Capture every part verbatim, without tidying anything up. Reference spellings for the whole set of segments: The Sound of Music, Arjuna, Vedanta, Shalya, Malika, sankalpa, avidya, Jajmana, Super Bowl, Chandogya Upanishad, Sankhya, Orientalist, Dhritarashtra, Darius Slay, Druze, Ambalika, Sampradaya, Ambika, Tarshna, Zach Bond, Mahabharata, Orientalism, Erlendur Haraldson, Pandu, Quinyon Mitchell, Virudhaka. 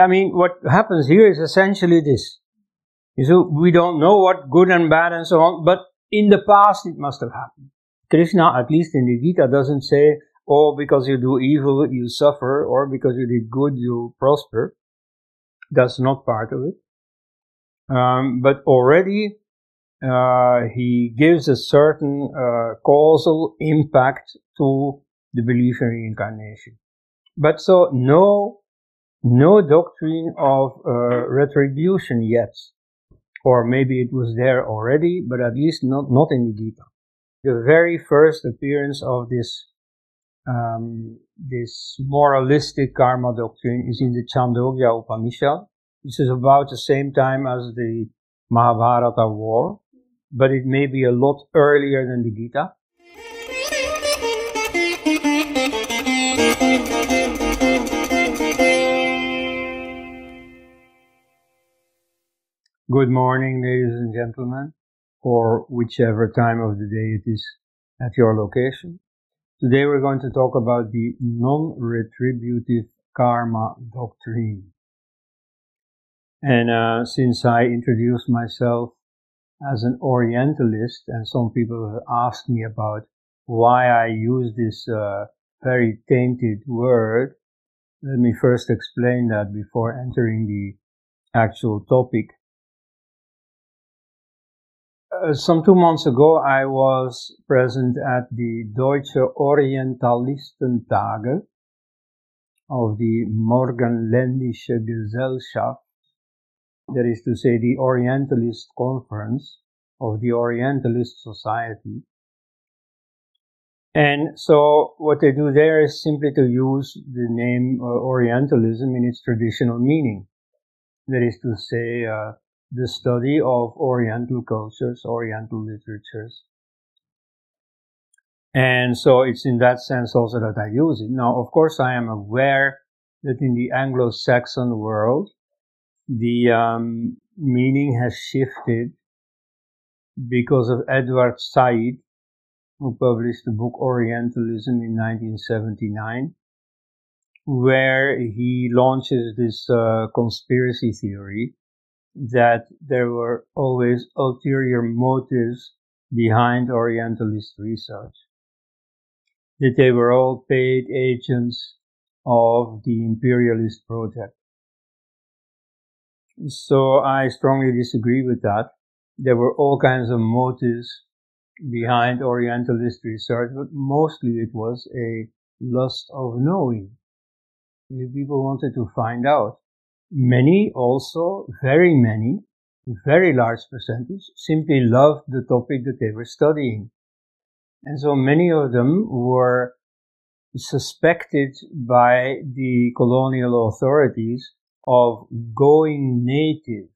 I mean, what happens here is essentially this. You see, we don't know what good and bad and so on, but in the past it must have happened. Krishna, at least in the Gita, doesn't say, oh, because you do evil you suffer, or because you did good you prosper. That's not part of it. Um, but already uh, he gives a certain uh, causal impact to the belief in reincarnation. But so no, no doctrine of uh, retribution yet. Or maybe it was there already, but at least not, not in the Gita. The very first appearance of this, um, this moralistic karma doctrine is in the Chandogya Upanishad. This is about the same time as the Mahabharata war, but it may be a lot earlier than the Gita. Good morning, ladies and gentlemen, or whichever time of the day it is at your location. Today we're going to talk about the non-retributive karma doctrine. And uh, since I introduced myself as an Orientalist, and some people have asked me about why I use this uh, very tainted word, let me first explain that before entering the actual topic. Uh, some two months ago I was present at the Deutsche Orientalistentage of the Morgenländische Gesellschaft, that is to say the Orientalist Conference of the Orientalist Society. And so what they do there is simply to use the name uh, Orientalism in its traditional meaning, that is to say uh, the study of Oriental cultures, Oriental literatures. And so it's in that sense also that I use it. Now, of course, I am aware that in the Anglo-Saxon world, the um, meaning has shifted because of Edward Said, who published the book Orientalism in nineteen seventy-nine, where he launches this uh, conspiracy theory that there were always ulterior motives behind Orientalist research, that they were all paid agents of the imperialist project. So I strongly disagree with that. There were all kinds of motives behind Orientalist research, but mostly it was a lust of knowing. People wanted to find out. Many also, very many, very large percentage, simply loved the topic that they were studying. And so many of them were suspected by the colonial authorities of going native.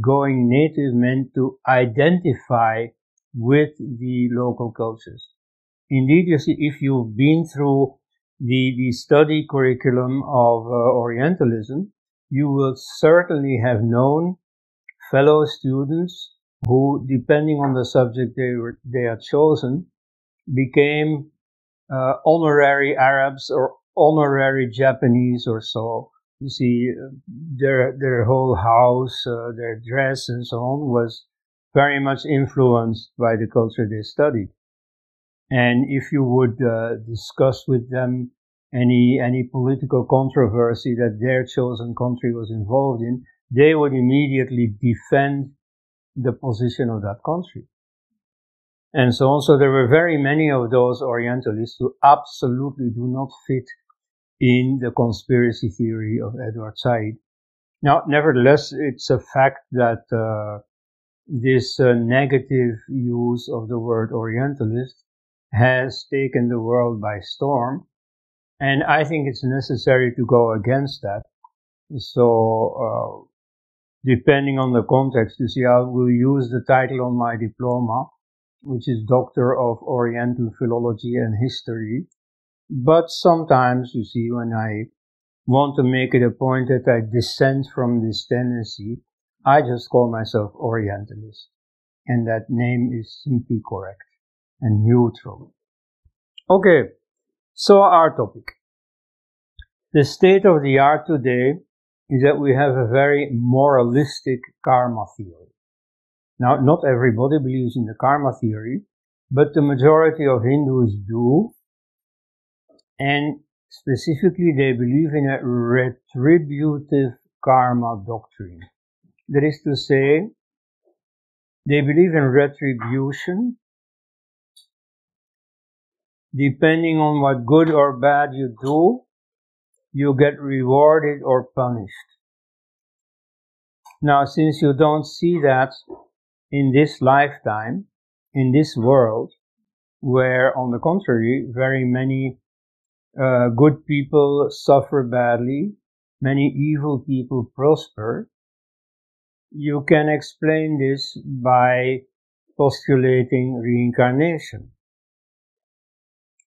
Going native meant to identify with the local cultures. Indeed, you see, if you've been through The, the study curriculum of uh, Orientalism, you will certainly have known fellow students who, depending on the subject they were they had chosen, became uh, honorary Arabs or honorary Japanese or so. You see, their their whole house, uh, their dress and so on was very much influenced by the culture they studied. And if you would uh, discuss with them any any political controversy that their chosen country was involved in, they would immediately defend the position of that country. And so also there were very many of those Orientalists who absolutely do not fit in the conspiracy theory of Edward Said. Now, nevertheless, it's a fact that uh, this uh, negative use of the word Orientalist has taken the world by storm, and I think it's necessary to go against that. So, uh, depending on the context, you see, I will use the title on my diploma, which is Doctor of Oriental Philology and History, but sometimes, you see, when I want to make it a point that I dissent from this tendency, I just call myself Orientalist, and that name is simply correct and neutral. Okay, so our topic. The state of the art today is that we have a very moralistic karma theory. Now, not everybody believes in the karma theory, but the majority of Hindus do. And specifically, they believe in a retributive karma doctrine. That is to say, they believe in retribution, depending on what good or bad you do, you get rewarded or punished. Now, since you don't see that in this lifetime, in this world, where, on the contrary, very many uh, good people suffer badly, many evil people prosper, you can explain this by postulating reincarnation.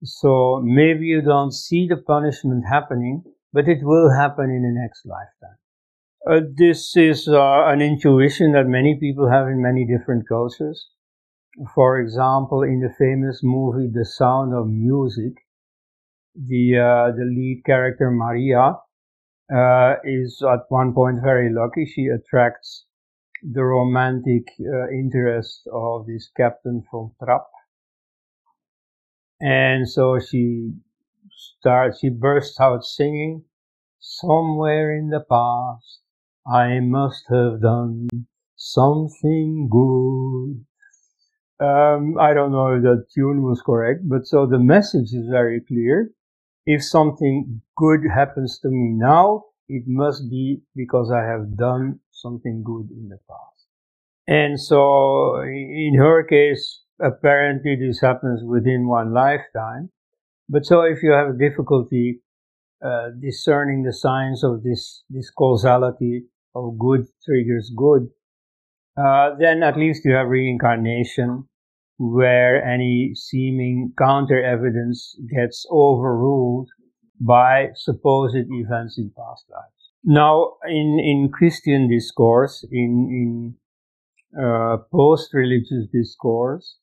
So maybe you don't see the punishment happening, but it will happen in the next lifetime. Uh, this is uh, an intuition that many people have in many different cultures. For example, in the famous movie The Sound of Music, the, uh, the lead character Maria uh, is at one point very lucky. She attracts the romantic uh, interest of this Captain von Trapp. And so she starts, she bursts out singing, "Somewhere in the past, I must have done something good." Um, I don't know if that tune was correct, but so the message is very clear. If something good happens to me now, it must be because I have done something good in the past. And so in her case, apparently this happens within one lifetime. But so if you have difficulty uh, discerning the signs of this, this causality of good triggers good, uh, then at least you have reincarnation, where any seeming counter evidence gets overruled by supposed events in past lives. Now, in, in Christian discourse, in, in uh, post-religious discourse,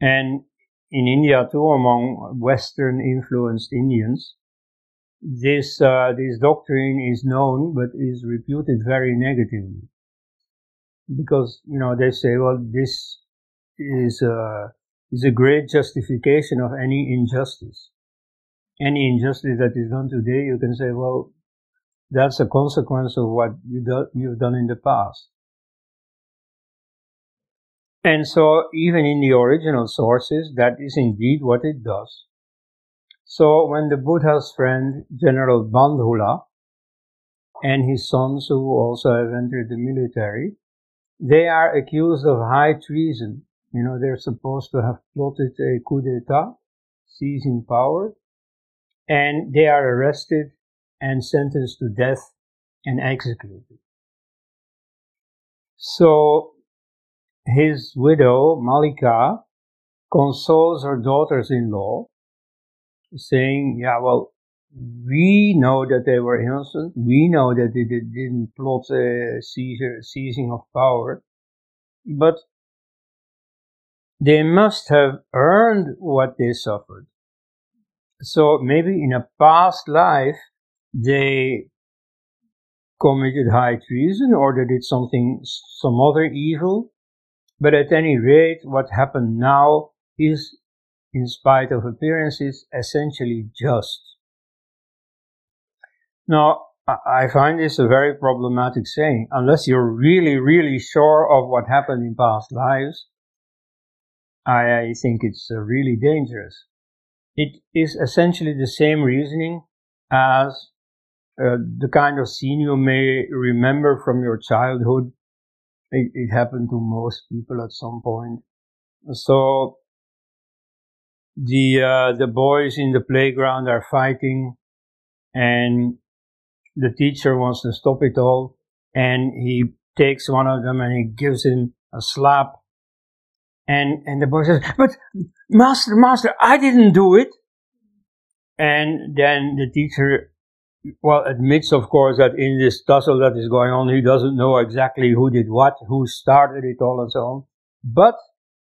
and in India too, among Western-influenced Indians, this uh, this doctrine is known but is reputed very negatively, because you know they say, well, this is a is a great justification of any injustice. Any injustice that is done today, you can say, well, that's a consequence of what you do, you've done in the past. And so, even in the original sources, that is indeed what it does. So, when the Buddha's friend, General Bandhula, and his sons, who also have entered the military, they are accused of high treason. You know, they're supposed to have plotted a coup d'etat, seizing power, and they are arrested and sentenced to death and executed. So, his widow, Malika, consoles her daughters-in-law, saying, yeah, well, we know that they were innocent, we know that they did, didn't plot a seizure, seizing of power, but they must have earned what they suffered. So maybe in a past life, they committed high treason, or they did something, some other evil. But at any rate, what happened now is, in spite of appearances, essentially just. Now, I find this a very problematic saying. Unless you're really, really sure of what happened in past lives, I think it's really dangerous. It is essentially the same reasoning as uh, the kind of scene you may remember from your childhood. It, it happened to most people at some point. So the uh, the boys in the playground are fighting, and the teacher wants to stop it all, and he takes one of them and he gives him a slap, and and the boy says, "But master, master, I didn't do it." And then the teacher, well, admits, of course, that in this tussle that is going on, he doesn't know exactly who did what, who started it all, and so on. But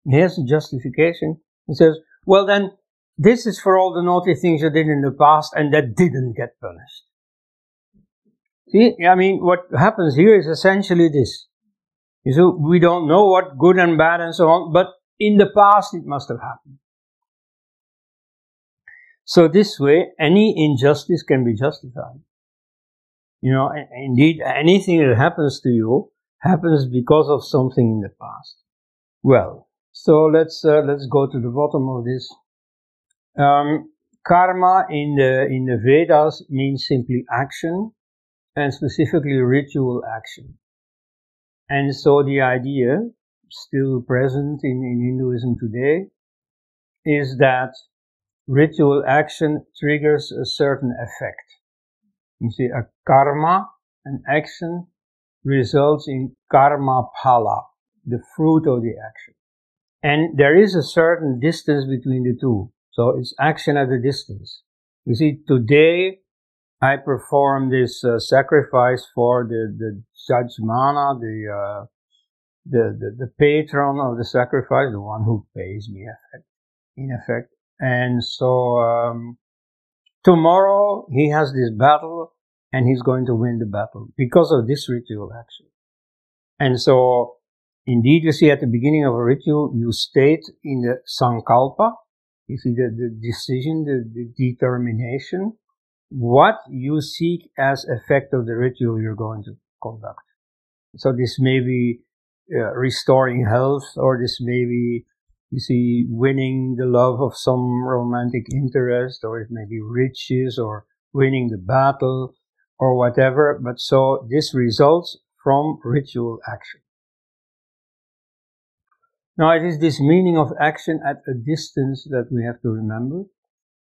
he has a justification. He says, well, then, this is for all the naughty things you did in the past and that didn't get punished. See, I mean, what happens here is essentially this. You see, we don't know what good and bad and so on, but in the past it must have happened. So this way, any injustice can be justified. You know, indeed, anything that happens to you happens because of something in the past. Well, so let's uh, let's go to the bottom of this. Um, karma in the in the Vedas means simply action, and specifically ritual action. And so the idea, still present in, in Hinduism today, is that ritual action triggers a certain effect. You see, a karma, an action, results in karma phala, the fruit of the action. And there is a certain distance between the two. So it's action at a distance. You see, today I perform this uh, sacrifice for the, the Jajmana, the, uh, the, the, the patron of the sacrifice, the one who pays me, in effect. And so um, tomorrow he has this battle and he's going to win the battle because of this ritual action. And so indeed, you see, at the beginning of a ritual, you state in the sankalpa, you see the, the decision, the, the determination, what you seek as effect of the ritual you're going to conduct. So this may be uh, restoring health, or this may be, you see, winning the love of some romantic interest, or it may be riches, or winning the battle, or whatever. But so this results from ritual action. Now it is this meaning of action at a distance that we have to remember,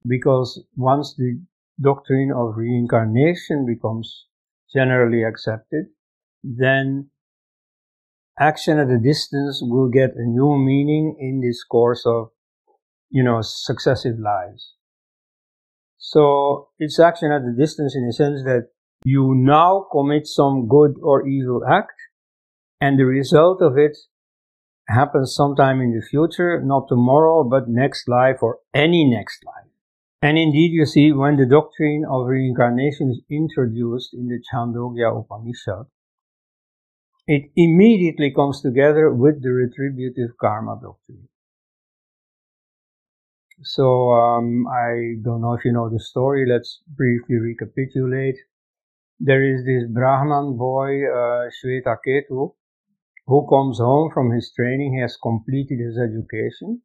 because once the doctrine of reincarnation becomes generally accepted, then action at a distance will get a new meaning in this course of, you know, successive lives. So it's action at a distance in the sense that you now commit some good or evil act, and the result of it happens sometime in the future, not tomorrow, but next life or any next life. And indeed, you see, when the doctrine of reincarnation is introduced in the Chandogya Upanishad, it immediately comes together with the retributive karma doctrine. So, um, I don't know if you know the story, let's briefly recapitulate. There is this Brahman boy, uh, Svetaketu, who comes home from his training. He has completed his education.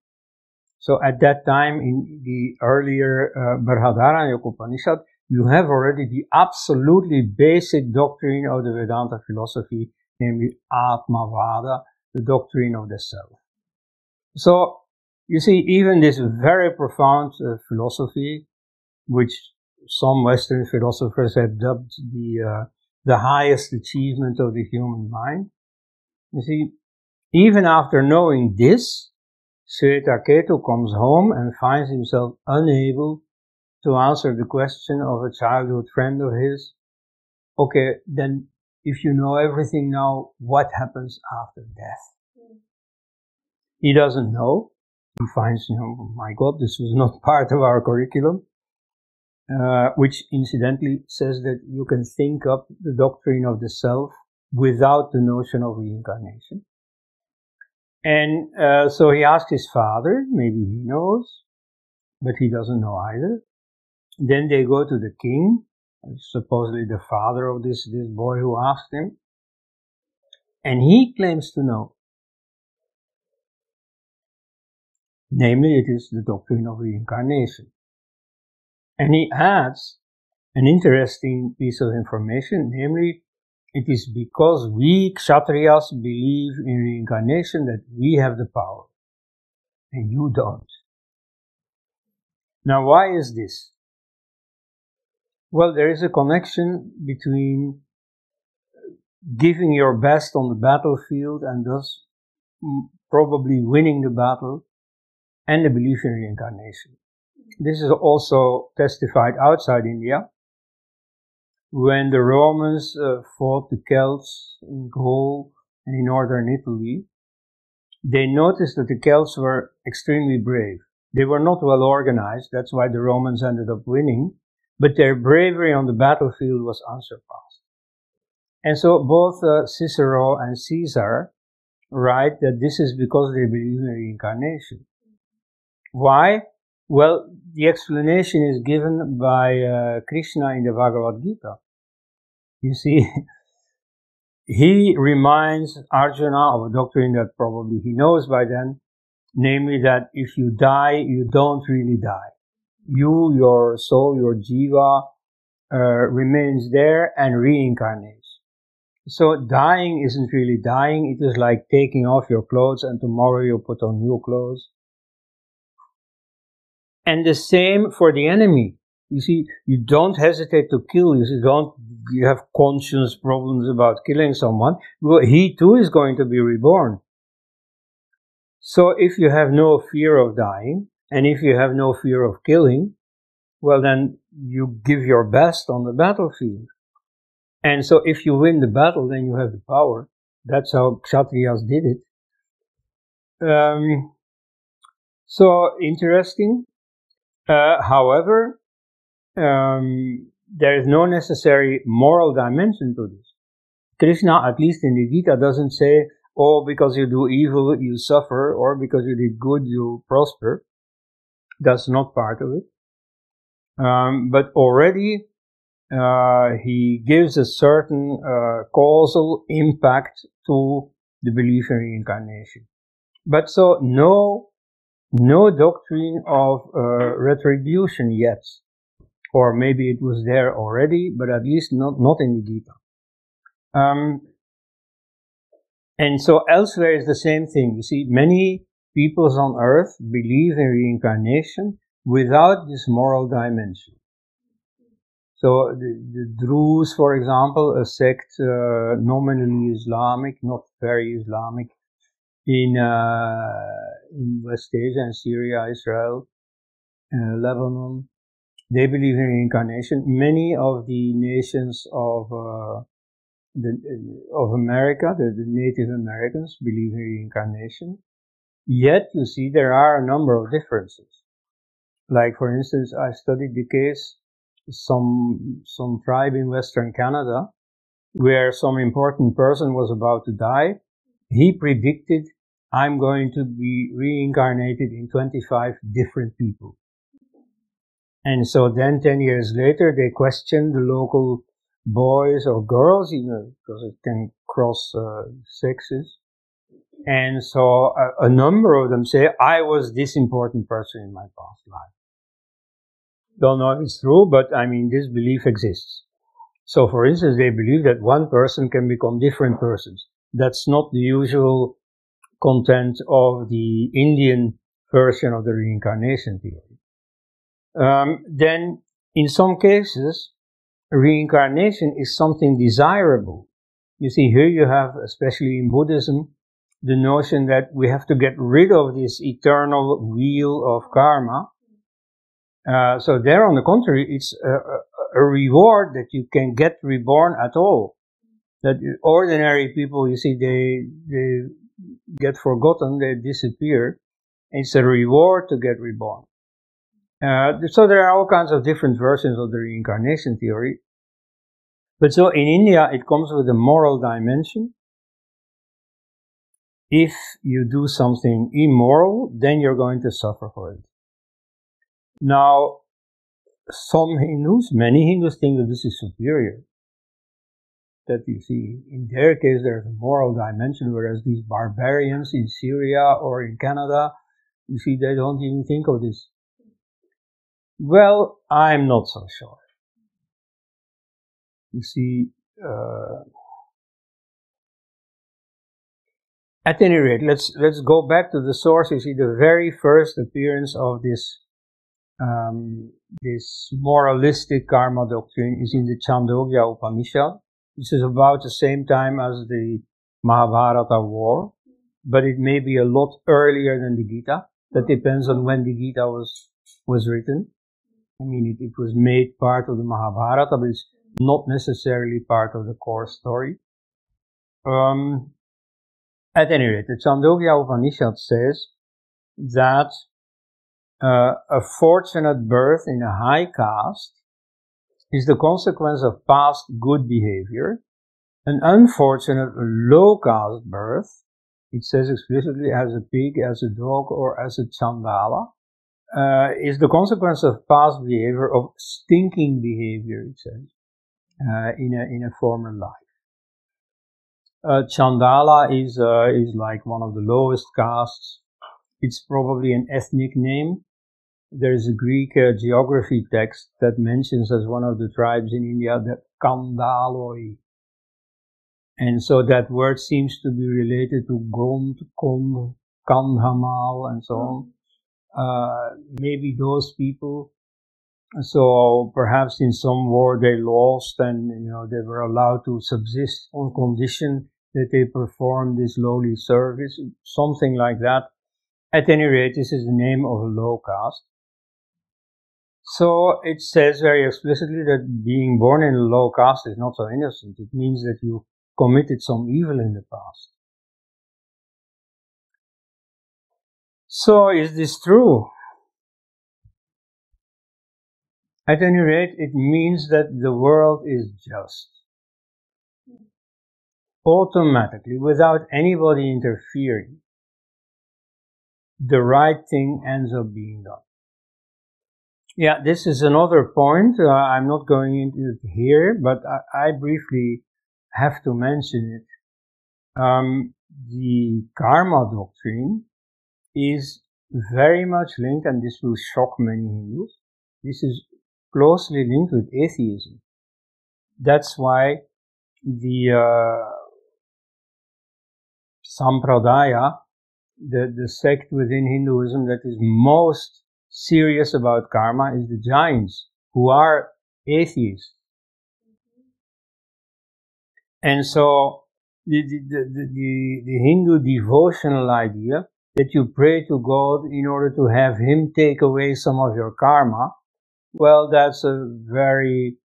So at that time, in the earlier uh, Brhadaranyaka Upanishad, you have already the absolutely basic doctrine of the Vedanta philosophy, namely Atmavada, the doctrine of the self. So, you see, even this very profound uh, philosophy, which some Western philosophers have dubbed the, uh, the highest achievement of the human mind, you see, even after knowing this, Svetaketu comes home and finds himself unable to answer the question of a childhood friend of his. Okay, then if you know everything now, what happens after death? He doesn't know. He finds, you know, my God, this was not part of our curriculum, uh, which incidentally says that you can think up the doctrine of the self without the notion of reincarnation. And uh, so he asked his father, maybe he knows, but he doesn't know either. Then they go to the king, supposedly the father of this, this boy who asked him, and he claims to know. Namely, it is the doctrine of reincarnation. And he adds an interesting piece of information, namely, it is because we Kshatriyas believe in reincarnation that we have the power, and you don't. Now, why is this? Well, there is a connection between giving your best on the battlefield and thus probably winning the battle, and the belief in reincarnation. This is also testified outside India. When the Romans uh, fought the Celts in Gaul and in northern Italy, they noticed that the Celts were extremely brave. They were not well organized, that's why the Romans ended up winning, but their bravery on the battlefield was unsurpassed. And so both uh, Cicero and Caesar write that this is because they believe in reincarnation. Why? Well, the explanation is given by uh, Krishna in the Bhagavad Gita. You see, he reminds Arjuna of a doctrine that probably he knows by then, namely that if you die, you don't really die. You, your soul, your jiva, uh, remains there and reincarnates. So dying isn't really dying, it is like taking off your clothes and tomorrow you put on new clothes. And the same for the enemy. You see, you don't hesitate to kill, you see, don't you have conscience problems about killing someone. Well, he too is going to be reborn. So if you have no fear of dying, and if you have no fear of killing, well then you give your best on the battlefield. And so if you win the battle, then you have the power. That's how Kshatriyas did it. Um, so, interesting. Uh, however, um, there is no necessary moral dimension to this. Krishna, at least in the Gita, doesn't say, oh, because you do evil, you suffer, or because you did good, you prosper. That's not part of it. Um, but already... Uh, he gives a certain uh, causal impact to the belief in reincarnation. But so no, no doctrine of uh, retribution yet. Or maybe it was there already, but at least not, not in the Gita. Um, and so elsewhere is the same thing. You see, many peoples on earth believe in reincarnation without this moral dimension. So the, the Druze, for example, a sect uh, nominally Islamic, not very Islamic, in, uh, in West Asia and Syria, Israel, uh, Lebanon, they believe in reincarnation. Many of the nations of uh, the, of America, the, the Native Americans, believe in reincarnation. Yet, you see, there are a number of differences. Like, for instance, I studied the case. Some some tribe in Western Canada, where some important person was about to die, he predicted, I'm going to be reincarnated in twenty-five different people. And so then ten years later, they questioned the local boys or girls, you know, because it can cross uh, sexes. And so a, a number of them say, I was this important person in my past life. Don't know if it's true, but I mean, this belief exists. So, for instance, they believe that one person can become different persons. That's not the usual content of the Indian version of the reincarnation theory. Um, then, in some cases, reincarnation is something desirable. You see, here you have, especially in Buddhism, the notion that we have to get rid of this eternal wheel of karma. Uh, so there, on the contrary, it's a, a reward that you can get reborn at all. That ordinary people, you see, they they get forgotten, they disappear. It's a reward to get reborn. Uh, so there are all kinds of different versions of the reincarnation theory. But so in India, it comes with a moral dimension. If you do something immoral, then you're going to suffer for it. Now, some Hindus, many Hindus think that this is superior. That you see, in their case there's a moral dimension, whereas these barbarians in Syria or in Canada, you see, they don't even think of this. Well, I'm not so sure. You see, uh, at any rate, let's, let's go back to the source. You see, the very first appearance of this Um, this moralistic karma doctrine is in the Chandogya Upanishad. This is about the same time as the Mahabharata war, but it may be a lot earlier than the Gita. That depends on when the Gita was was written. I mean, it, it was made part of the Mahabharata, but it's not necessarily part of the core story. Um, at any rate, the Chandogya Upanishad says that Uh, a fortunate birth in a high caste is the consequence of past good behavior an unfortunate local birth, it says explicitly as a pig, as a dog, or as a chandala, uh, is the consequence of past behavior, of stinking behavior, it says, uh, in a, in a former life. Uh, Chandala is, uh, is like one of the lowest castes. It's probably an ethnic name. There is a Greek uh, geography text that mentions as one of the tribes in India the Kandaloi. And so that word seems to be related to Gond, Kond, Kandhamal, and so on. Uh, maybe those people. So perhaps in some war they lost, and you know they were allowed to subsist on condition that they perform this lowly service, something like that. At any rate, this is the name of a low caste. So it says very explicitly that being born in a low caste is not so innocent. It means that you committed some evil in the past. So is this true? At any rate, it means that the world is just. Automatically, without anybody interfering, the right thing ends up being done. Yeah, this is another point. Uh, I'm not going into it here, but I, I briefly have to mention it. Um, the karma doctrine is very much linked, and this will shock many Hindus. This is closely linked with atheism. That's why the uh, Sampradaya, the, the sect within Hinduism that is most serious about karma, is the Jains, who are atheists. And so the, the, the, the, the Hindu devotional idea that you pray to God in order to have Him take away some of your karma, well, that's a very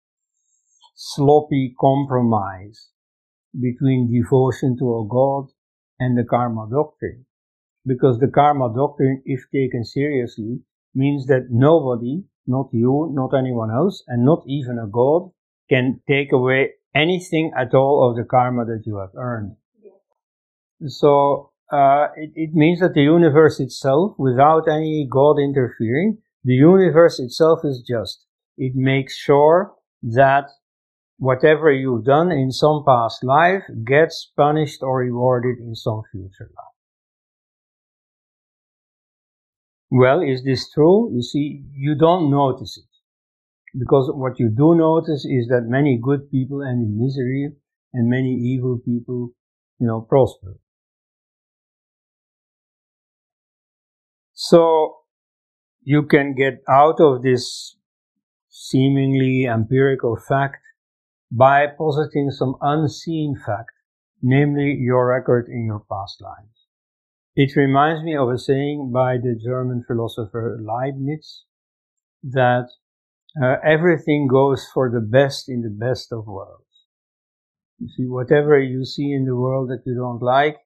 sloppy compromise between devotion to a God and the karma doctrine. Because the karma doctrine, if taken seriously, means that nobody, not you, not anyone else, and not even a God, can take away anything at all of the karma that you have earned. So uh, it, it means that the universe itself, without any God interfering, the universe itself is just. It makes sure that whatever you've done in some past life gets punished or rewarded in some future life. Well, is this true? You see, you don't notice it. Because what you do notice is that many good people end in misery and many evil people, you know, prosper. So, you can get out of this seemingly empirical fact by positing some unseen fact, namely your record in your past lives. It reminds me of a saying by the German philosopher Leibniz that uh, everything goes for the best in the best of worlds. You see, whatever you see in the world that you don't like,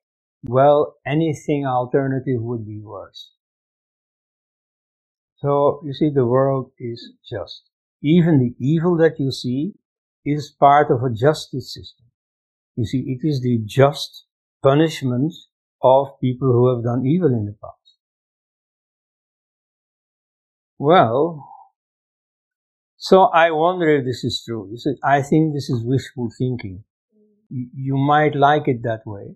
well, anything alternative would be worse. So, you see, the world is just. Even the evil that you see is part of a justice system. You see, it is the just punishment of people who have done evil in the past. Well, so I wonder if this is true. You see, I think this is wishful thinking. You might like it that way.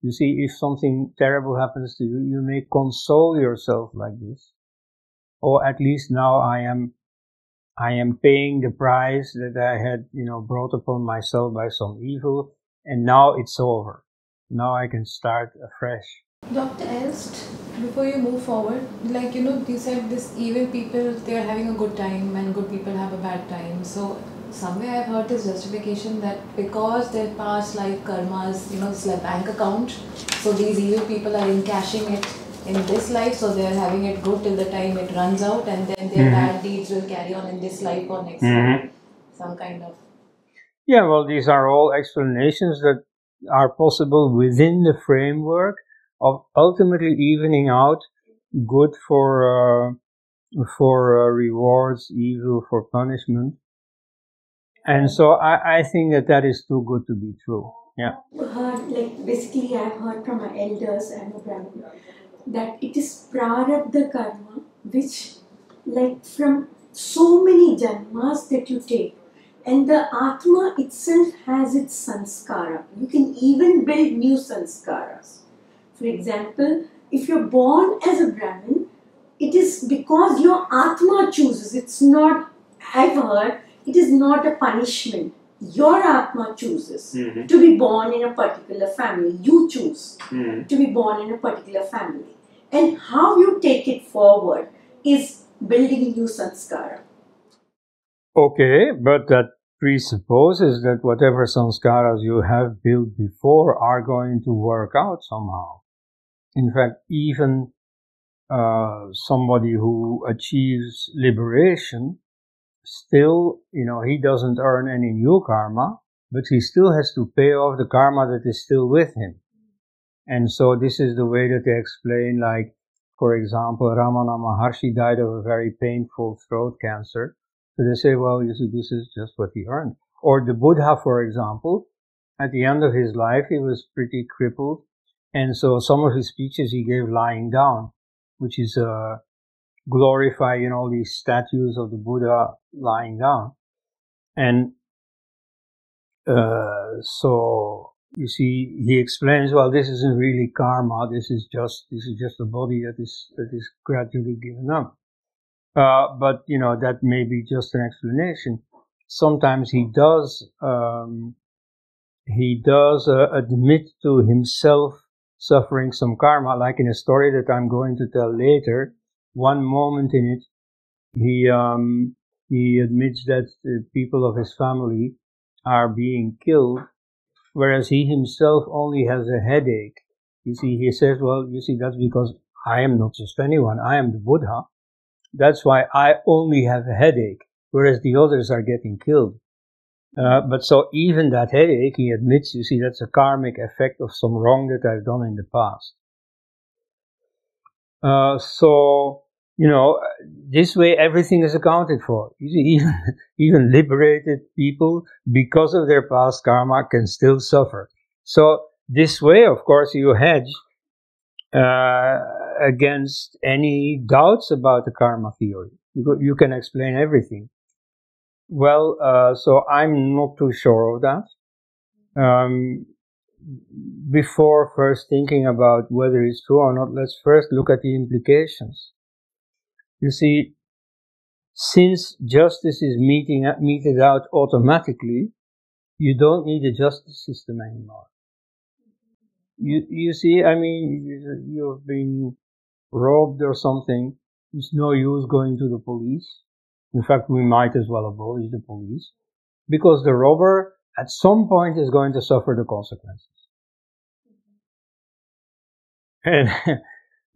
You see, if something terrible happens to you, you may console yourself like this. Or at least now I am, I am paying the price that I had, you know, brought upon myself by some evil, and now it's over. Now I can start afresh. Doctor Est, before you move forward, like, you know, you said this evil people, they are having a good time and good people have a bad time. So somewhere I've heard this justification that because their past life karmas, you know, it's like bank account, so these evil people are encashing it in this life, so they are having it good till the time it runs out, and then their mm-hmm. bad deeds will carry on in this life or next mm-hmm. life, some kind of... Yeah, well, these are all explanations that are possible within the framework of ultimately evening out good for, uh, for uh, rewards, evil for punishment. And so I, I think that that is too good to be true. Yeah. Heard, like basically, I've heard from my elders and Brahmin that it is prarabdha karma, which, like, from so many janmas that you take, and the atma itself has its sanskara. You can even build new sanskaras. For example, if you're born as a Brahmin, it is because your atma chooses. It's not, I've heard, it is not a punishment. Your atma chooses mm-hmm. to be born in a particular family. You choose mm-hmm. to be born in a particular family. And how you take it forward is building a new sanskara. Okay, but that presupposes that whatever sanskaras you have built before are going to work out somehow. In fact, even uh, somebody who achieves liberation, still, you know, he doesn't earn any new karma, but he still has to pay off the karma that is still with him. And so this is the way that they explain, like, for example, Ramana Maharshi died of a very painful throat cancer. So they say, well, you see, this is just what he earned. Or the Buddha, for example, at the end of his life, he was pretty crippled. And so some of his speeches he gave lying down, which is uh, glorifying all these statues of the Buddha lying down. And uh, so, you see, he explains, well, this isn't really karma, this is just this is just a body that is that is gradually given up. Uh, but, you know, that may be just an explanation. Sometimes he does, um, he does uh, admit to himself suffering some karma, like in a story that I'm going to tell later. One moment in it, he um, he admits that the people of his family are being killed, whereas he himself only has a headache. You see, he says, well, you see, that's because I am not just anyone, I am the Buddha. That's why I only have a headache, whereas the others are getting killed. Uh, but so even that headache, he admits, you see, that's a karmic effect of some wrong that I've done in the past. Uh, so, you know, this way everything is accounted for. You see, even, even liberated people, because of their past karma, can still suffer. So this way, of course, you hedge uh, against any doubts about the karma theory. You, you can explain everything. Well, uh, so I'm not too sure of that. Um, before first thinking about whether it's true or not, let's first look at the implications. You see, since justice is meeting, meted out automatically, you don't need a justice system anymore. You, you see, I mean, you've been robbed or something, it's no use going to the police. In fact, we might as well abolish the police, because the robber at some point is going to suffer the consequences. And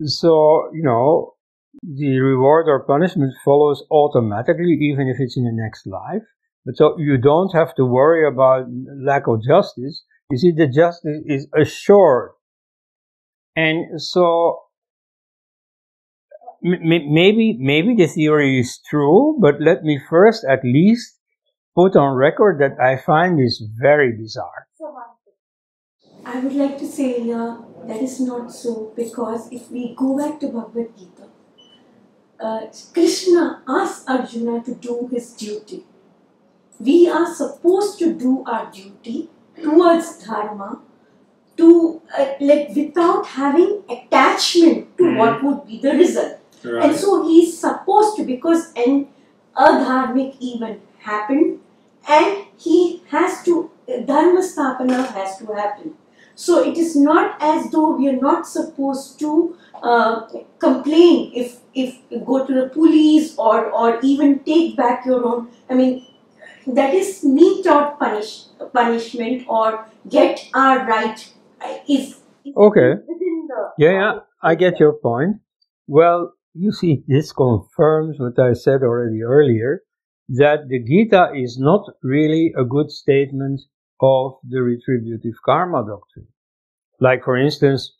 so, you know, the reward or punishment follows automatically, even if it's in the next life. But so you don't have to worry about lack of justice. You see, the justice is assured. And so, Maybe maybe the theory is true, but let me first at least put on record that I find this very bizarre. I would like to say here uh, that is not so, because if we go back to Bhagavad Gita, uh, Krishna asks Arjuna to do his duty. We are supposed to do our duty towards dharma, to uh, like without having attachment to mm. what would be the result. Right. And so he is supposed to, because an adharmic event happened and he has to, uh, dharma sthapana has to happen. So it is not as though we are not supposed to uh, complain if, if go to the police or, or even take back your own, I mean, that is mete out punish, punishment or get our right is, is okay. within the... Yeah, yeah, I get your point. Well, you see, this confirms what I said already earlier, that the Gita is not really a good statement of the retributive karma doctrine. Like, for instance,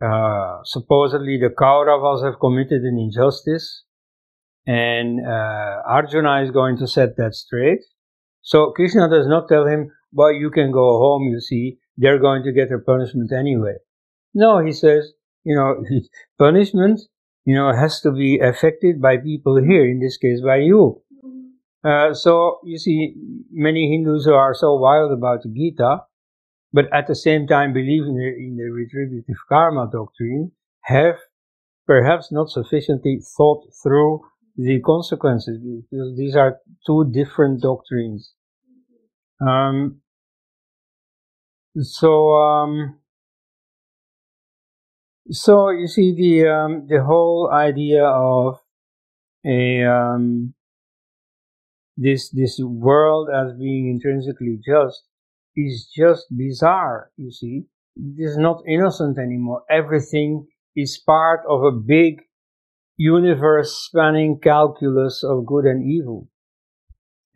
uh, supposedly the Kauravas have committed an injustice, and uh, Arjuna is going to set that straight. So Krishna does not tell him, well, you can go home, you see, they're going to get a punishment anyway. No, he says, you know, punishment, you know, has to be affected by people here, in this case by you. Uh, so, you see, many Hindus who are so wild about the Gita, but at the same time believe in the, in the retributive karma doctrine, have perhaps not sufficiently thought through the consequences, because these are two different doctrines. Um, so, um, so you see the um, the whole idea of a um, this this world as being intrinsically just is just bizarre. You see, it is not innocent anymore. Everything is part of a big universe-spanning calculus of good and evil.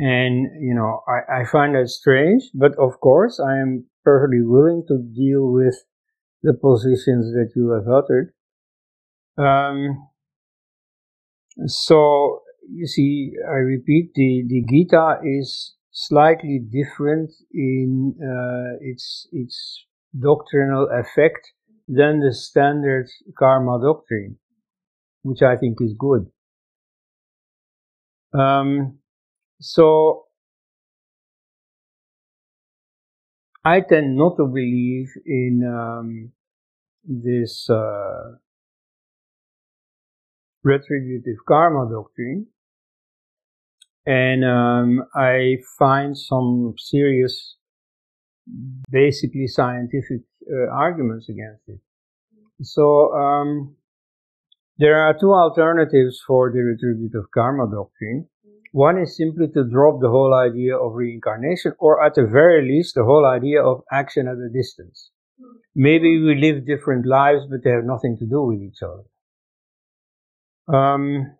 And, you know, I, I find that strange, but of course I am perfectly willing to deal with the positions that you have uttered. Um, so, you see, I repeat, the, the Gita is slightly different in uh, its, its doctrinal effect than the standard karma doctrine, which I think is good. Um, so, I tend not to believe in um, this uh, retributive karma doctrine, and um, I find some serious, basically scientific uh, arguments against it. So, um, there are two alternatives for the retributive karma doctrine. One is simply to drop the whole idea of reincarnation, or at the very least, the whole idea of action at a distance. Maybe we live different lives, but they have nothing to do with each other. Um,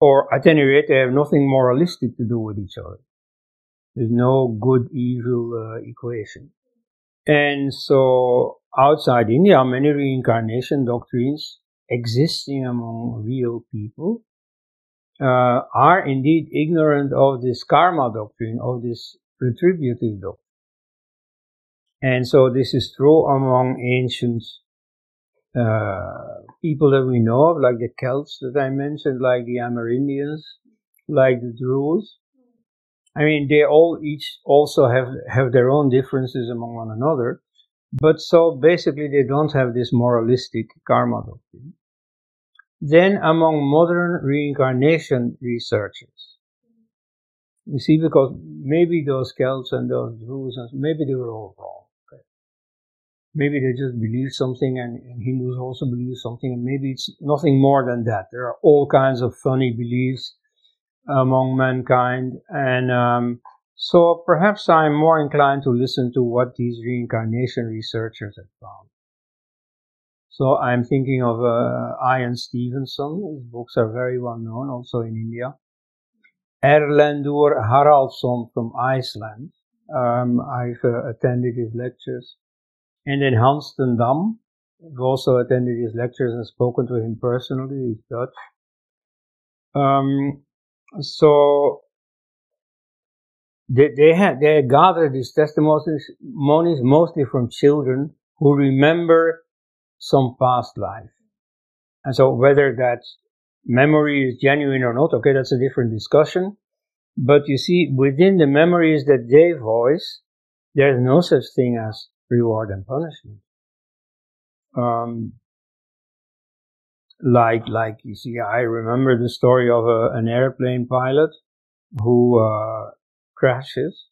or at any rate, they have nothing moralistic to do with each other. There's no good-evil uh, equation. And so, outside India, many reincarnation doctrines existing among real people, Uh, are indeed ignorant of this karma doctrine, of this retributive doctrine. And so this is true among ancient uh, people that we know of, like the Celts that I mentioned, like the Amerindians, like the Druze. I mean, they all each also have, have their own differences among one another, but so basically they don't have this moralistic karma doctrine. Then among modern reincarnation researchers. You see, because maybe those Celts and those Druze, maybe they were all wrong. Okay? Maybe they just believe something, and, and Hindus also believe something, and maybe it's nothing more than that. There are all kinds of funny beliefs among mankind, and um, so perhaps I'm more inclined to listen to what these reincarnation researchers have found. So I'm thinking of uh, Ian Stevenson, his books are very well known, also in India. Erlendur Haraldson from Iceland, um, I've uh, attended his lectures. And then Hans TenDam, I've also attended his lectures and spoken to him personally, he's Dutch. Um, so, they, they, had, they had gathered these testimonies mostly from children who remember some past life. And so whether that memory is genuine or not, okay, that's a different discussion. But you see, within the memories that they voice, there's no such thing as reward and punishment. Um, like, like you see, I remember the story of a, an airplane pilot who uh, crashes,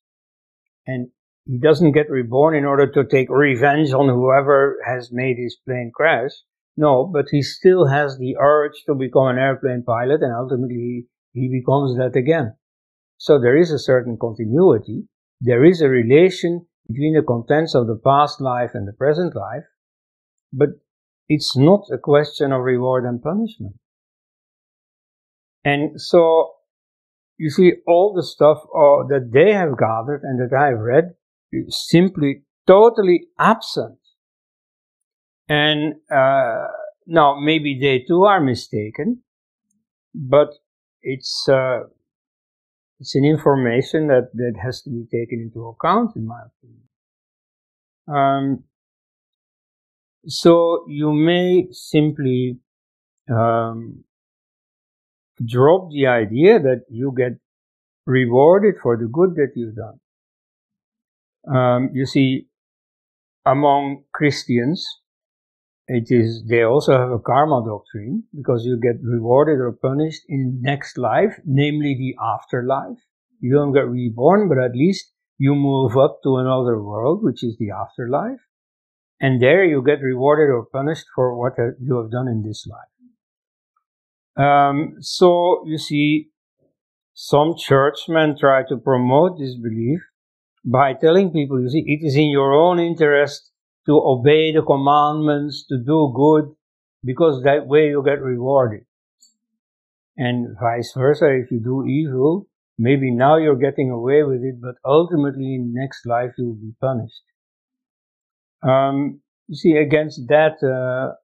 and he doesn't get reborn in order to take revenge on whoever has made his plane crash. No, but he still has the urge to become an airplane pilot, and ultimately he becomes that again. So there is a certain continuity. There is a relation between the contents of the past life and the present life, but it's not a question of reward and punishment. And so, you see, all the stuff uh, that they have gathered and that I have read, simply totally absent. And uh, now maybe they too are mistaken, but it's uh, It's an information that, that has to be taken into account, in my opinion. Um, so you may simply um, drop the idea that you get rewarded for the good that you've done. Um, you see, among Christians, it is, they also have a karma doctrine, because you get rewarded or punished in next life, namely the afterlife. You don't get reborn, but at least you move up to another world, which is the afterlife. And there you get rewarded or punished for what you have done in this life. Um, so, you see, some churchmen try to promote this belief by telling people, you see, it is in your own interest to obey the commandments, to do good, because that way you get rewarded. And vice versa, if you do evil, maybe now you're getting away with it, but ultimately in next life you will be punished. Um, you see, against that, uh,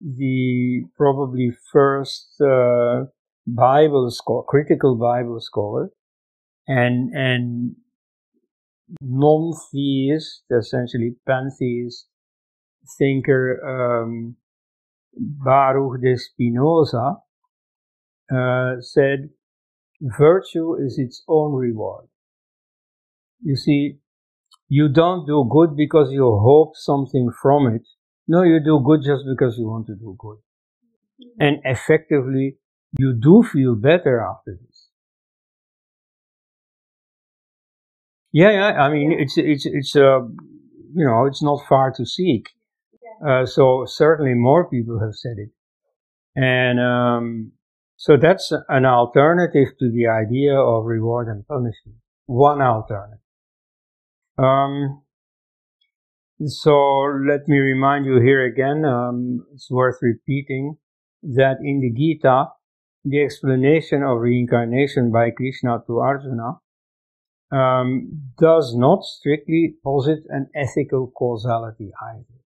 the probably first uh, Bible scholar, critical Bible scholar, and and non-theist, essentially pantheist thinker, um, Baruch de Spinoza, uh, said, virtue is its own reward. You see, you don't do good because you hope something from it. No, you do good just because you want to do good. And effectively, you do feel better after this. Yeah, yeah. I mean, yeah. it's it's it's uh, you know, it's not far to seek. Yeah. Uh, so certainly more people have said it, and um, so that's an alternative to the idea of reward and punishment. One alternative. Um, so let me remind you here again. Um, it's worth repeating that in the Gita, the explanation of reincarnation by Krishna to Arjuna Um, does not strictly posit an ethical causality either.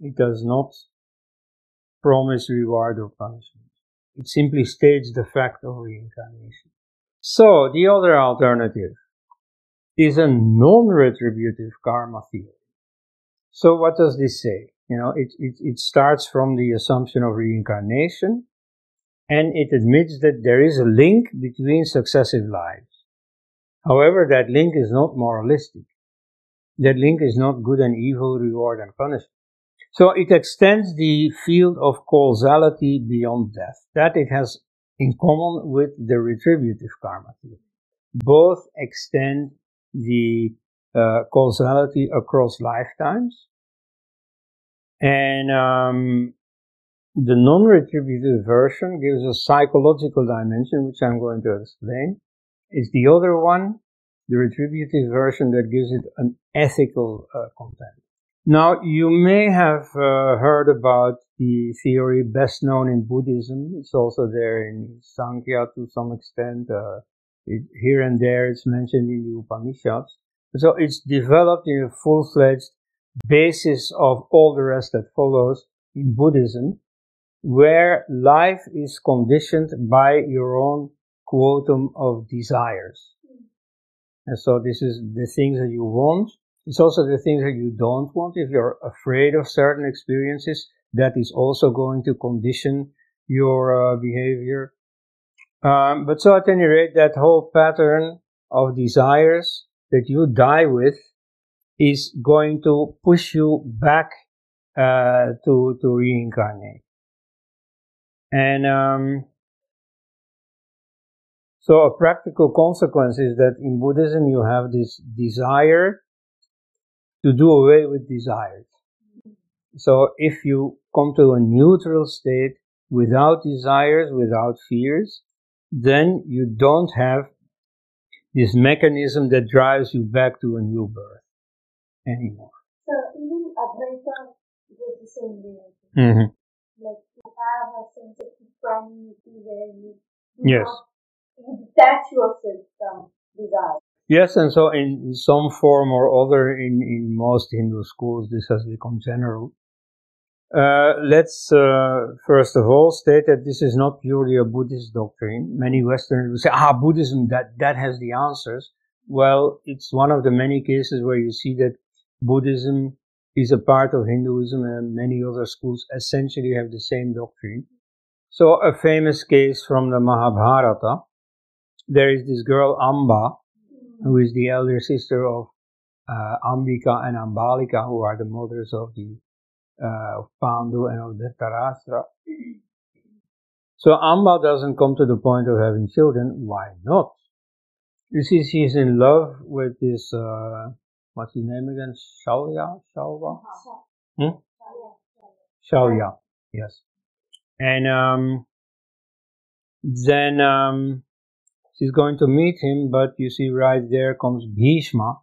It does not promise reward or punishment. It simply states the fact of reincarnation. So, the other alternative is a non-retributive karma theory. So, what does this say? You know, it, it, it starts from the assumption of reincarnation, and it admits that there is a link between successive lives. However, that link is not moralistic. That link is not good and evil, reward and punishment. So it extends the field of causality beyond death. That it has in common with the retributive karma theory. Both extend the uh, causality across lifetimes. And um, the non-retributive version gives a psychological dimension, which I'm going to explain. It's the other one, the retributive version, that gives it an ethical uh, content. Now, you may have uh, heard about the theory best known in Buddhism. It's also there in Sankhya to some extent. Uh, it, here and there it's mentioned in the Upanishads. So it's developed in a full-fledged basis of all the rest that follows in Buddhism, where life is conditioned by your own quotum of desires. And so this is the things that you want. It's also the things that you don't want. If you're afraid of certain experiences, that is also going to condition your uh, behavior. Um, but so at any rate, that whole pattern of desires that you die with is going to push you back uh, to, to reincarnate. And um, so a practical consequence is that in Buddhism you have this desire to do away with desires. So if you come to a neutral state without desires, without fears, then you don't have this mechanism that drives you back to a new birth anymore. So even Advaita is the same way. Mm-hmm. Like you have a sense of equanimity where you do yes. not You detach yourself from desire. Yes, and so in some form or other, in, in most Hindu schools, this has become general. Uh, let's uh, first of all state that this is not purely a Buddhist doctrine. Many Westerners will say, ah, Buddhism, that, that has the answers. Well, it's one of the many cases where you see that Buddhism is a part of Hinduism, and many other schools essentially have the same doctrine. So a famous case from the Mahabharata, there is this girl Amba, who is the elder sister of uh, Ambika and Ambalika, who are the mothers of the Uh, of Pandu and of Dhritarashtra. So Amba doesn't come to the point of having children. Why not? You see, she is in love with this, uh, what's his name again? Shalya? Shalva? Hmm? Shalya, yes. And um, then um, she's going to meet him, but you see right there comes Bhishma.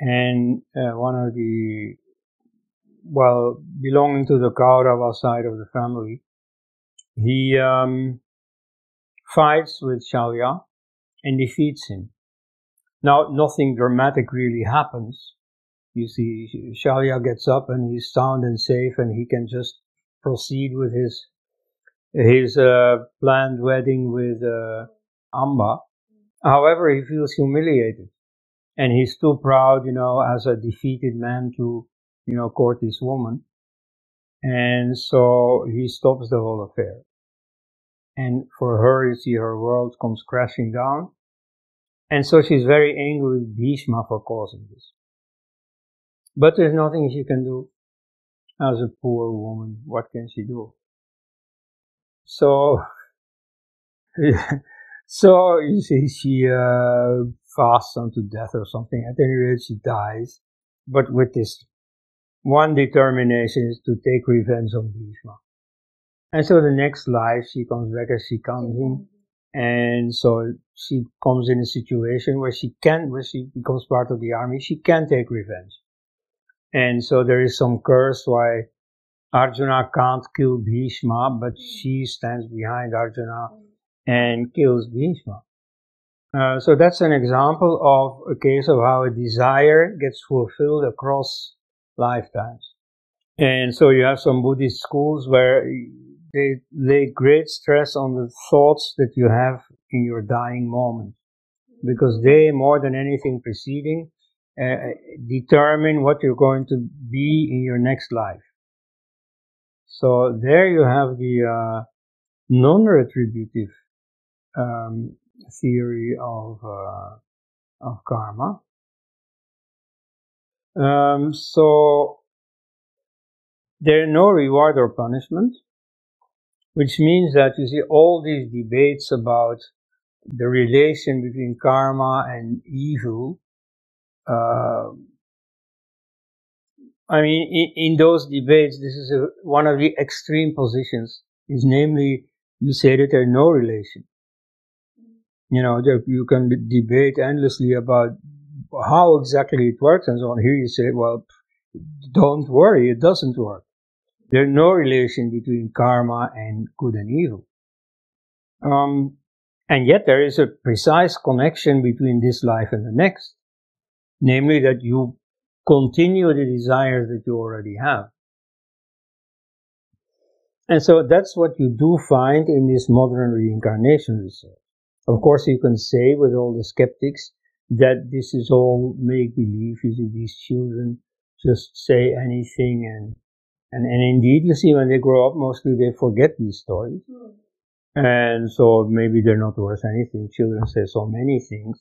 And uh, one of the well, belonging to the Kaurava side of the family, he um, fights with Shalya and defeats him. Now, nothing dramatic really happens. You see, Shalya gets up and he's sound and safe, and he can just proceed with his his uh, planned wedding with uh, Amba. However, he feels humiliated, and he's too proud, you know, as a defeated man to, you know, court this woman, and so he stops the whole affair. And for her, you see, her world comes crashing down, and so she's very angry with Bhishma for causing this. But there's nothing she can do. As a poor woman, what can she do? So, so you see, she uh, fasts unto death or something. At any rate, she dies, but with this one determination is to take revenge on Bhishma. And so the next life she comes back as she comes in, and so she comes in a situation where she can, where she becomes part of the army, she can take revenge. And so there is some curse why Arjuna can't kill Bhishma, but she stands behind Arjuna and kills Bhishma. Uh, so that's an example of a case of how a desire gets fulfilled across lifetimes. And so you have some Buddhist schools where they lay great stress on the thoughts that you have in your dying moment, because they, more than anything preceding, uh, determine what you're going to be in your next life. So there you have the uh, non-retributive um, theory of uh, of karma. Um, so, there are no reward or punishment, which means that, you see, all these debates about the relation between karma and evil, uh, I mean, in, in those debates, this is a, one of the extreme positions, is namely, you say that there is no relation. You know, there, you can debate endlessly about how exactly it works and so on. Here you say, well, don't worry, it doesn't work. There's no relation between karma and good and evil. Um, and yet there is a precise connection between this life and the next, namely that you continue the desires that you already have. And so that's what you do find in this modern reincarnation research. Of course, you can say with all the skeptics that this is all make-believe, you see, these children just say anything, and, and and indeed, you see, when they grow up, mostly they forget these stories, mm. and so maybe they're not worth anything. Children say so many things.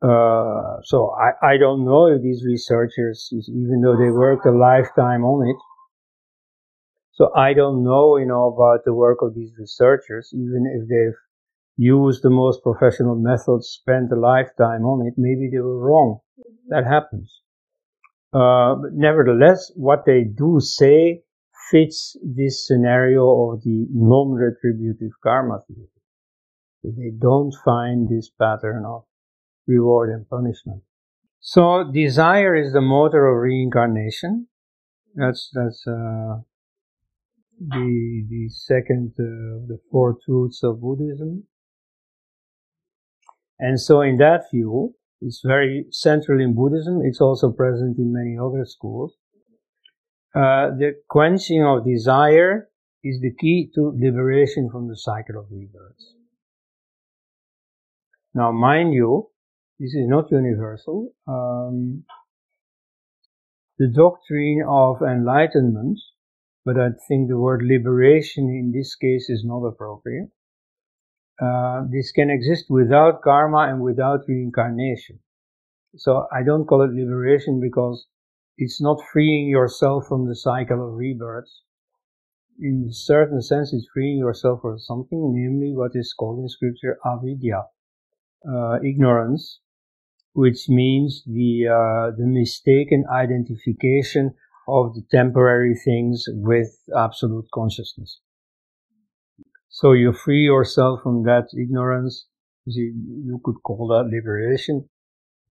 Uh, so I, I don't know if these researchers, even though they worked a lifetime on it, so I don't know, you know, about the work of these researchers, even if they've use the most professional methods, spend a lifetime on it, maybe they were wrong. That happens. Uh, but nevertheless, what they do say fits this scenario of the non-retributive karma theory. They don't find this pattern of reward and punishment. So desire is the motor of reincarnation. That's, that's, uh, the, the second of uh, the four truths of Buddhism. And so in that view, it's very central in Buddhism. It's also present in many other schools. Uh, the quenching of desire is the key to liberation from the cycle of rebirth. Now, mind you, this is not universal. Um, the doctrine of enlightenment, but I think the word liberation in this case is not appropriate. Uh, this can exist without karma and without reincarnation. So I don't call it liberation because it's not freeing yourself from the cycle of rebirth. In a certain sense, it's freeing yourself from something, namely what is called in scripture avidya, uh, ignorance, which means the uh, the mistaken identification of the temporary things with absolute consciousness. So you free yourself from that ignorance. You, you could call that liberation.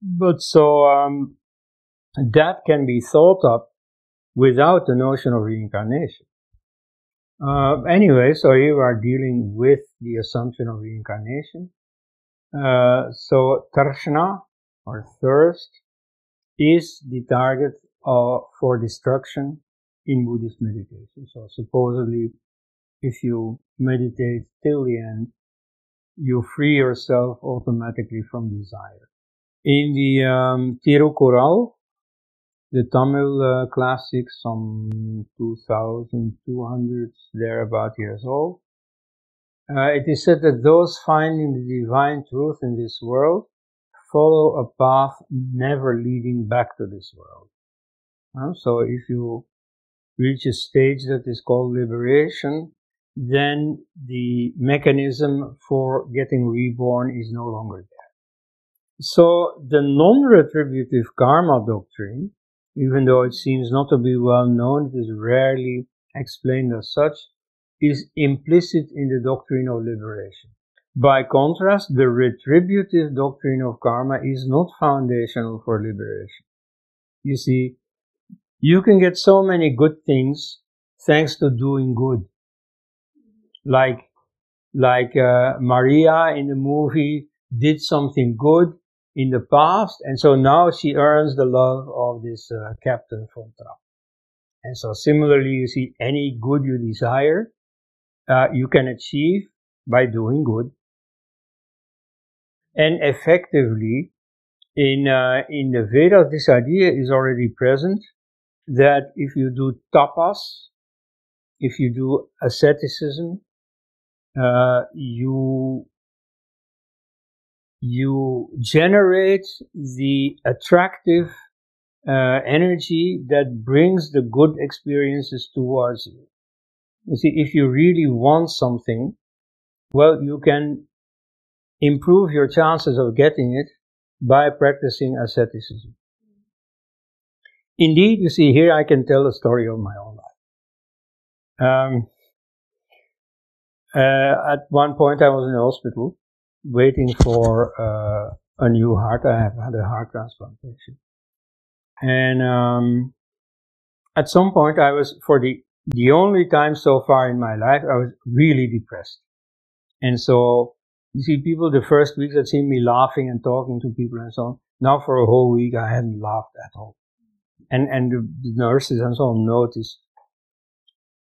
But so um, that can be thought up without the notion of reincarnation. Uh, anyway, so you are dealing with the assumption of reincarnation. Uh, so tarshna, or thirst, is the target of, for destruction in Buddhist meditation. So supposedly, if you meditate till the end, you free yourself automatically from desire. In the um, Tirukural, the Tamil uh, classic, some two thousand two hundred thereabout years old, uh, it is said that those finding the divine truth in this world follow a path never leading back to this world. Uh, so if you reach a stage that is called liberation, then the mechanism for getting reborn is no longer there. So the non-retributive karma doctrine, even though it seems not to be well known, it is rarely explained as such, is implicit in the doctrine of liberation. By contrast, the retributive doctrine of karma is not foundational for liberation. You see, you can get so many good things thanks to doing good. Like, like uh, Maria in the movie did something good in the past, and so now she earns the love of this uh, Captain von Trapp. And so similarly, you see, any good you desire, uh, you can achieve by doing good. And effectively, in uh, in the Vedas, this idea is already present, that if you do tapas, if you do asceticism, uh, you you generate the attractive uh, energy that brings the good experiences towards you. You see, if you really want something, well, you can improve your chances of getting it by practicing asceticism. Indeed, you see, here I can tell a story of my own life. Um, uh, at one point I was in the hospital, waiting for uh, a new heart. I have had a heart transplantation, and um, at some point I was, for the the only time so far in my life, I was really depressed. And so you see, people the first weeks had seen me laughing and talking to people and so on. Now for a whole week I hadn't laughed at all, and and the nurses and so on noticed.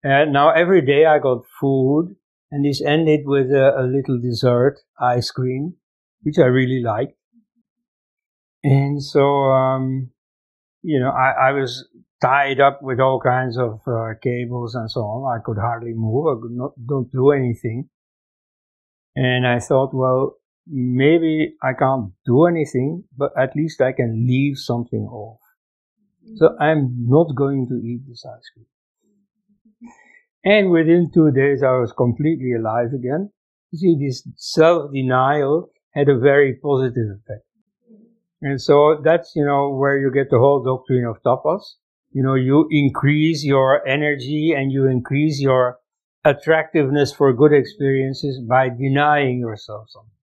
And now every day I got food. And this ended with a, a little dessert, ice cream, which I really liked. And so, um, you know, I, I was tied up with all kinds of uh, cables and so on. I could hardly move. I could not don't do anything. And I thought, well, maybe I can't do anything, but at least I can leave something off. So I'm not going to eat this ice cream. And within two days, I was completely alive again. You see, this self-denial had a very positive effect. And so that's, you know, where you get the whole doctrine of tapas. You know, you increase your energy and you increase your attractiveness for good experiences by denying yourself something.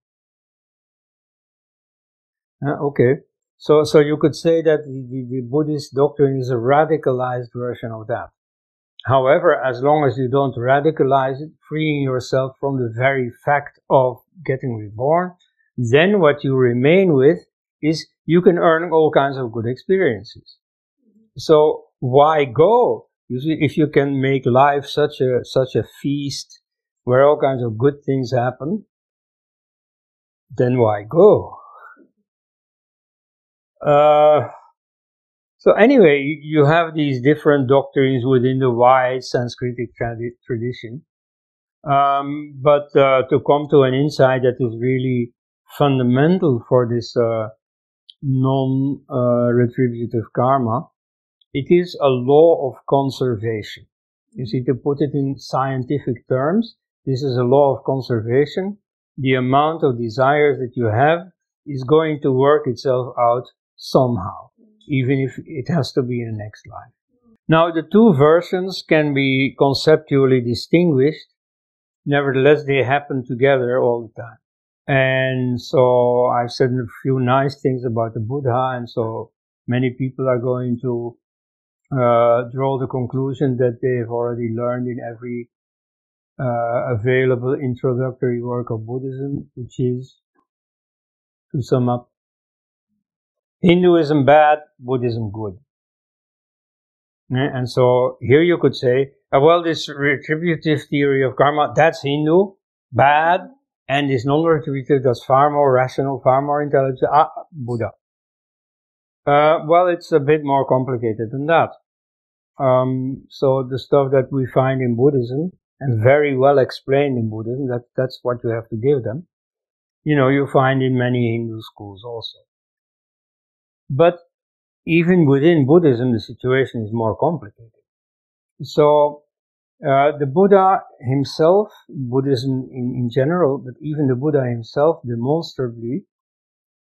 Uh, okay, so so you could say that the, the Buddhist doctrine is a radicalized version of that. However, as long as you don't radicalize it, freeing yourself from the very fact of getting reborn, then what you remain with is you can earn all kinds of good experiences. So why go You see, if you can make life such a such a feast where all kinds of good things happen, then why go? Uh, so anyway, you, you have these different doctrines within the wide Sanskritic tradi tradition. Um, but uh, to come to an insight that is really fundamental for this uh, non-retributive uh, karma, it is a law of conservation. You see, to put it in scientific terms, this is a law of conservation. The amount of desires that you have is going to work itself out somehow, even if it has to be in the next life. Now, the two versions can be conceptually distinguished. Nevertheless, they happen together all the time. And so I've said a few nice things about the Buddha, and so many people are going to uh, draw the conclusion that they've already learned in every uh, available introductory work of Buddhism, which is, to sum up, Hinduism bad, Buddhism good. And so here you could say, oh, well, this retributive theory of karma, that's Hindu, bad, and this non-retributive, that's far more rational, far more intelligent, ah, Buddha. Uh, well, it's a bit more complicated than that. Um, so the stuff that we find in Buddhism, and very well explained in Buddhism, that, that's what you have to give them. You know, you find in many Hindu schools also. But even within Buddhism, the situation is more complicated. So, uh, the Buddha himself, Buddhism in, in general, but even the Buddha himself, demonstrably,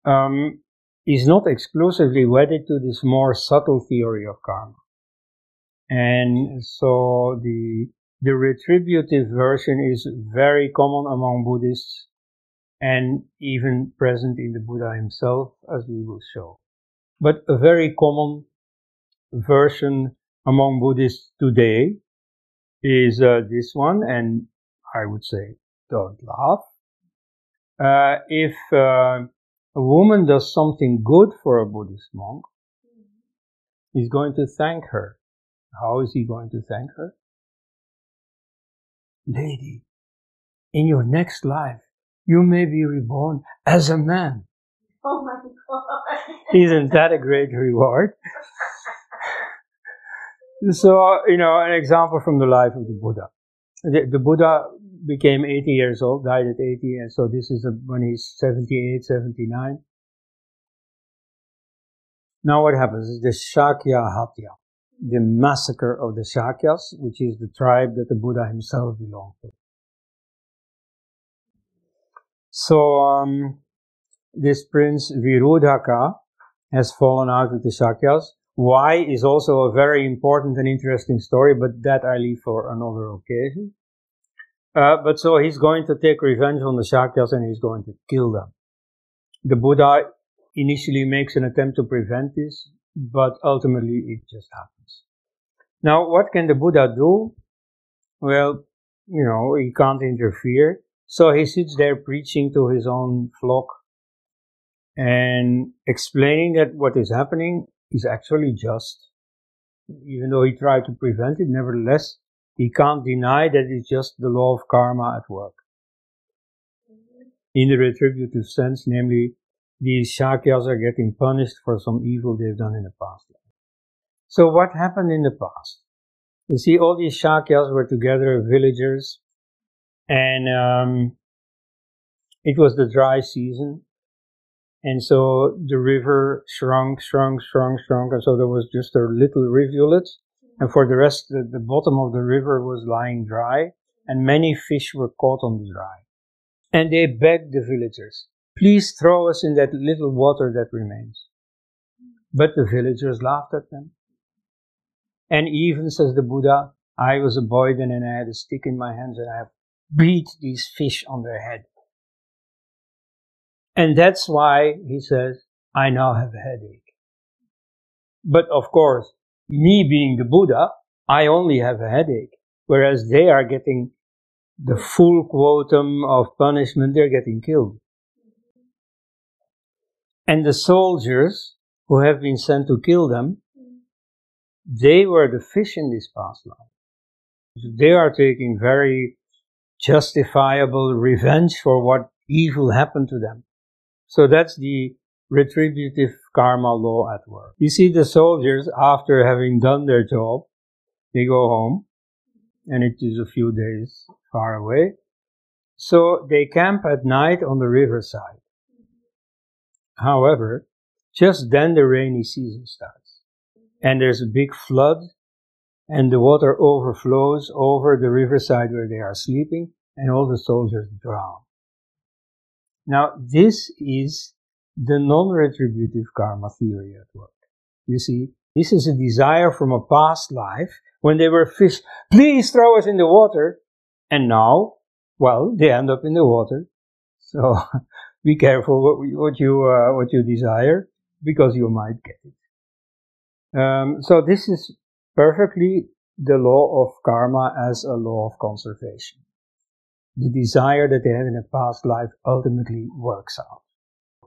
um, is not exclusively wedded to this more subtle theory of karma. And so the, the retributive version is very common among Buddhists and even present in the Buddha himself, as we will show. But a very common version among Buddhists today is uh, this one, and I would say, don't laugh. Uh, if uh, a woman does something good for a Buddhist monk, he's going to thank her. How is he going to thank her? Lady, in your next life, you may be reborn as a man. Oh my God. Isn't that a great reward? So, you know, an example from the life of the Buddha. The, the Buddha became eighty years old, died at eighty, and so this is a, when he's seventy-eight, seventy-nine. Now what happens is the Shakya Hatya, the massacre of the Shakyas, which is the tribe that the Buddha himself belonged to. So, um, this prince Virudhaka has fallen out with the Shakyas. Why is also a very important and interesting story, but that I leave for another occasion. Uh, but so he's going to take revenge on the Shakyas and he's going to kill them. The Buddha initially makes an attempt to prevent this, but ultimately it just happens. Now, what can the Buddha do? Well, you know, he can't interfere. So he sits there preaching to his own flock and explaining that what is happening is actually just. Even though he tried to prevent it, nevertheless, he can't deny that it's just the law of karma at work. In the retributive sense, namely, these Shakyas are getting punished for some evil they've done in the past. So what happened in the past? You see, all these Shakyas were together, villagers, and um, it was the dry season. And so the river shrunk, shrunk, shrunk, shrunk, and so there was just a little rivulet. And for the rest, the, the bottom of the river was lying dry, and many fish were caught on the dry. And they begged the villagers, please throw us in that little water that remains. But the villagers laughed at them. And even, says the Buddha, I was a boy then, and I had a stick in my hands, and I beat these fish on their head. And that's why, he says, I now have a headache. But of course, me being the Buddha, I only have a headache. Whereas they are getting the full quotum of punishment, they're getting killed. And the soldiers who have been sent to kill them, they were the fish in this past life. They are taking very justifiable revenge for what evil happened to them. So that's the retributive karma law at work. You see the soldiers, after having done their job, they go home, and it is a few days far away. So they camp at night on the riverside. However, just then the rainy season starts, and there's a big flood, and the water overflows over the riverside where they are sleeping, and all the soldiers drown. Now, this is the non-retributive karma theory at work. You see, this is a desire from a past life, when they were fish, please throw us in the water, and now, well, they end up in the water, so be careful what, we, what, you, uh, what you desire, because you might get it. Um, so this is perfectly the law of karma as a law of conservation. The desire that they had in a past life ultimately works out.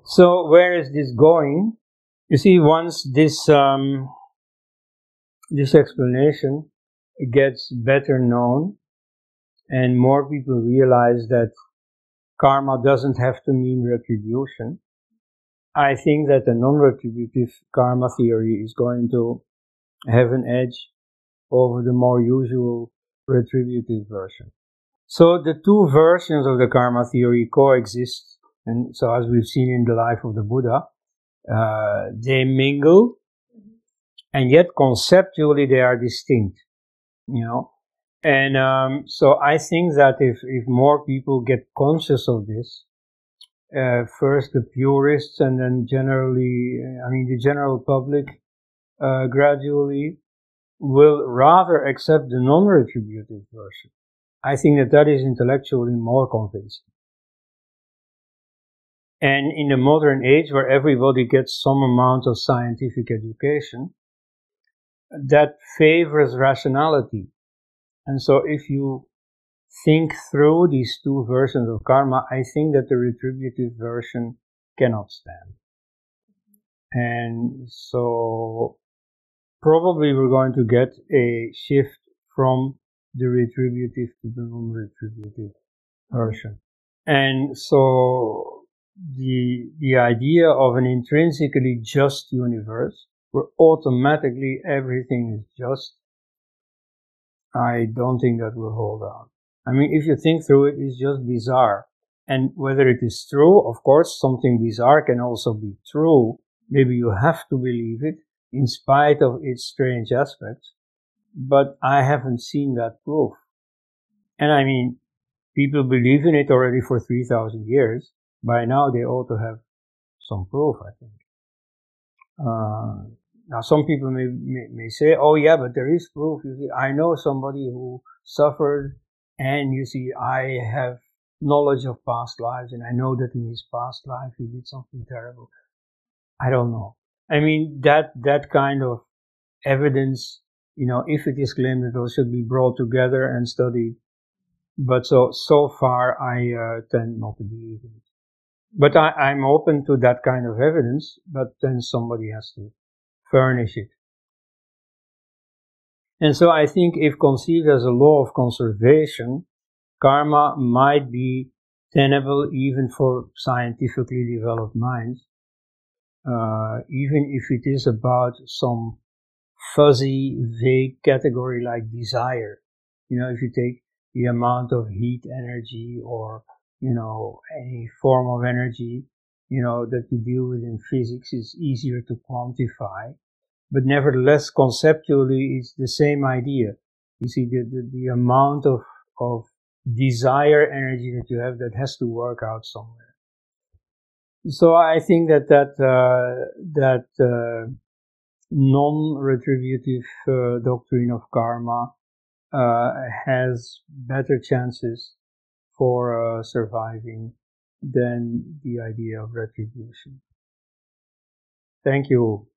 So where is this going? You see, once this um, this explanation gets better known and more people realize that karma doesn't have to mean retribution, I think that the non-retributive karma theory is going to have an edge over the more usual retributive version. So the two versions of the karma theory coexist. And so, as we've seen in the life of the Buddha, uh, they mingle, and yet conceptually they are distinct, you know. And um, so I think that if, if more people get conscious of this, uh, first the purists and then generally, I mean the general public, uh, gradually will rather accept the non-retributive version. I think that that is intellectually more convincing. And in the modern age, where everybody gets some amount of scientific education, that favors rationality. And so if you think through these two versions of karma, I think that the retributive version cannot stand. And so probably we're going to get a shift from the retributive to the non-retributive version. And so The, the idea of an intrinsically just universe, where automatically everything is just, I don't think that will hold out. I mean, if you think through it, it's just bizarre. And whether it is true, of course, something bizarre can also be true. Maybe you have to believe it, in spite of its strange aspects. But I haven't seen that proof. And I mean, people believe in it already for three thousand years. By now, they ought to have some proof, I think. Uh, now, some people may, may may say, oh yeah, but there is proof. You see, I know somebody who suffered, and you see, I have knowledge of past lives, and I know that in his past life he did something terrible. I don't know. I mean, that, that kind of evidence, you know, if it is claimed, it all should be brought together and studied. But so, so far, I uh, tend not to believe it. But I, I'm open to that kind of evidence, but then somebody has to furnish it. And so I think if conceived as a law of conservation, karma might be tenable even for scientifically developed minds, uh, even if it is about some fuzzy, vague category like desire. You know, if you take the amount of heat energy or you know, any form of energy, you know, that we deal with in physics is easier to quantify. But nevertheless, conceptually, it's the same idea. You see, the, the, the amount of, of desire energy that you have, that has to work out somewhere. So I think that that, uh, that uh, non-retributive uh, doctrine of karma uh, has better chances for uh, surviving than the idea of retribution. Thank you.